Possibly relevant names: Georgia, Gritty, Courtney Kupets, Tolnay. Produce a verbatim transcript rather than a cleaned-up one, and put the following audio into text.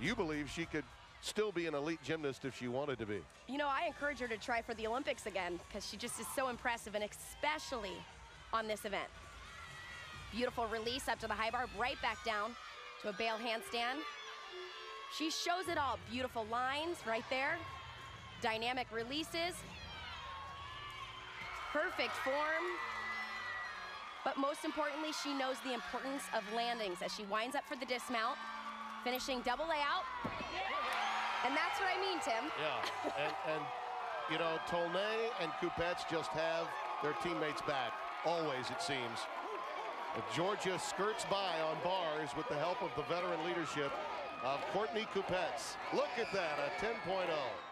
you believe she could still be an elite gymnast if she wanted to be. You know, I encourage her to try for the Olympics again, because she just is so impressive, and especially on this event. Beautiful release up to the high bar, right back down to a bail handstand. She shows it all. Beautiful lines right there. Dynamic releases. Perfect form. But most importantly, she knows the importance of landings as she winds up for the dismount, finishing double layout. And that's what I mean, Tim. Yeah, and, and you know, Tolnay and Kupets just have their teammates back, always, it seems. But Georgia skirts by on bars with the help of the veteran leadership of Courtney Kupets. Look at that, a ten point oh.